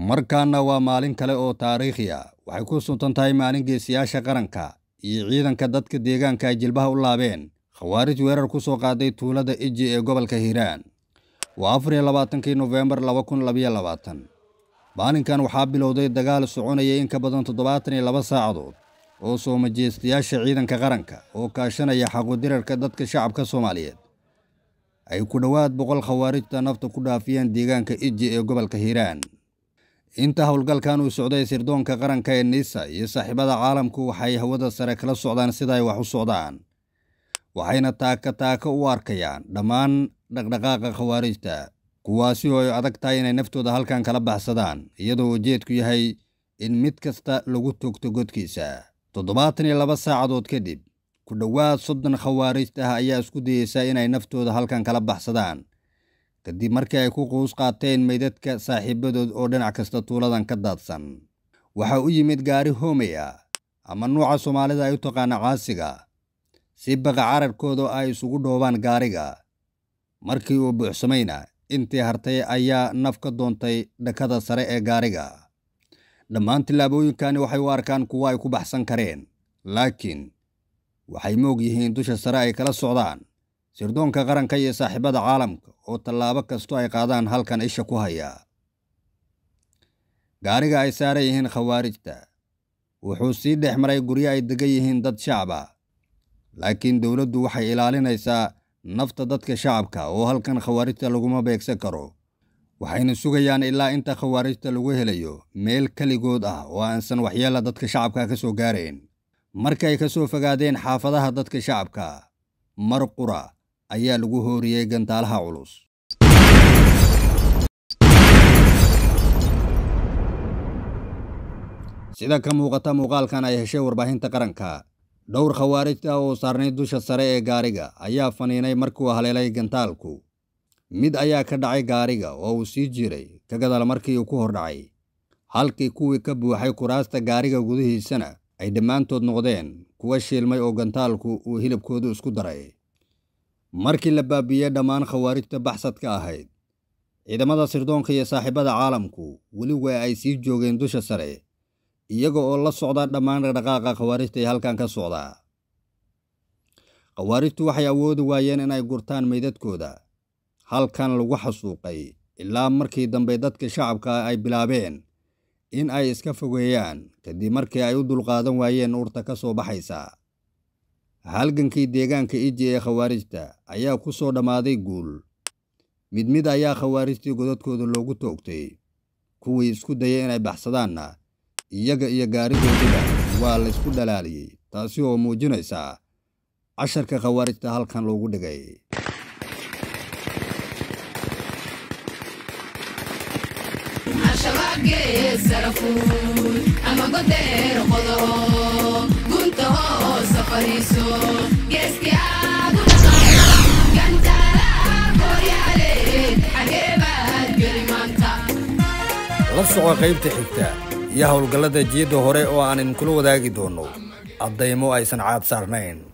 markaana waa maalin kale oo taariikhi ah waxay ku suntan tahay maalin geesiyaasha qaranka iyo ciidanka dadka deegaanka ay jilbaha u laabeen Khawaarij weerar ku soo qaaday tuulada Eji ee gobolka Hiiraan waa 24 November 2022 maalinkan waxaa bilowday dagaal soconaya in ka badan 72 saacadood oo soo majeestiyaasha ciidanka qaranka oo kaashanaya xaqodirarka dadka shacabka Soomaaliyeed ay ku dhawaad 100 Khawaarijta nafta ku dhaafiyeen deegaanka Eji ee gobolka Hiiraan inta hawlgalkan uu socday sirdoonka qaranka ee Niisa iyo saaxiibada caalamku waxay hawada sare kala socdaan sida ay wax u socdaan waxayna taaka u arkayaan dhammaan dhaqdhaqaaqa Khawaarijta kuwaasi oo adag tahay inay naftooda halkan kala baxsadaan iyadoo ujeedku yahay in mid kasta lagu toogto godkiisa 72 saacadood kadib ku dhawaad 30 Khawaarijta ah ayaa isku dayeysa inay naftooda halkan kala baxsadaan kadib markii ay ku qoys qaateen meydadka saaxiibadood oo dhinac kasta tuuladan ka daadsan waxa uu yimid gaari hoomeya ama nuuca Soomaalida ay u taqaan caasiga si baqa carabkooda ay isugu dhoobaan gaariga markii uu buuxsamayna intii hartay ayaa naf ka doontay dhakada sare ee gaariga dhammaan tilaabooyinkani waxay u arkaan kuwa ay ku baxsan kareen laakiin waxay moog yihiin dusha sare ay kala socdaan sirdoonka qaranka iyo saaxiibada caalamka oo talaabo kasto ay qaadaan halkan isha ku haya gaariga ay saaray yihiin Khawaarijta wuxuu sii dhex maray guri ay degan yihiin dad shacab ah laakiin dawladdu waxay ilaalinaysaa nafta dadka shacabka oo halkan Khawaarijta laguma beegsan karo waxayna sugayaan ilaa inta Khawaarijta lagu helayo meel kaligood ah oo aansan waxyeelada dadka shacabka ka soo gaareen markay ka soo fogaadeen xaafadaha dadka shacabka marqura ayaa lagu hooriyay gantaalaha culus sida ka muuqata muuqaalkan ay heshay warbaahinta qaranka dhowr Khawaarijta oo saarnay dusha sare ee gaariga ayaa faniinay markuu haleelay gantaalku mid ayaa ka dhacay gaariga oo uu sii jiray ka gadaal markii uu ku hordhacay halkii kuwii ka buuxay kuraasta gaariga gudihiisana ay dhammaantood noqdeen kuwa shilmay oo gantaalku uu hilibkoodu isku daray markii la baabiyay dhamaan Khawaarijta baxsadka ahayd ciidamada sirdoonka iyo saaxiibada caalamku wali way ay sii joogeen dusha sare iyaga oo la socda dhamaan dhaqdhaqaaqa Khawaarijta ee halkan ka socda Khawaarijtu waxay awood waayeen inay gurtaan meydadkooda halkan lagu xasuuqay ilaa markii dambe dadka shacabka ay bilaabeen in ay iska fogeeyaan kadib markii ay u dulqaadan waayeen urta ka soo baxaysa halgankii deegaanka Eji ee Khawaarijta ayaa ku soo dhamaaday guul mid ayaa Khawaarijtii godadkooda loogu toogtay kuwii isku dayay inay baxsadaanna iyaga iyo gaarigoodiba waa la isku dhalaaliyay taasi oo muujinaysa casharka Khawaarijta halkan loogu dhigay la soco qaybta xigta iyo hawlgallada jeedda hore oo aan inkula wadaagi doono adaymo aysan caad saarnayn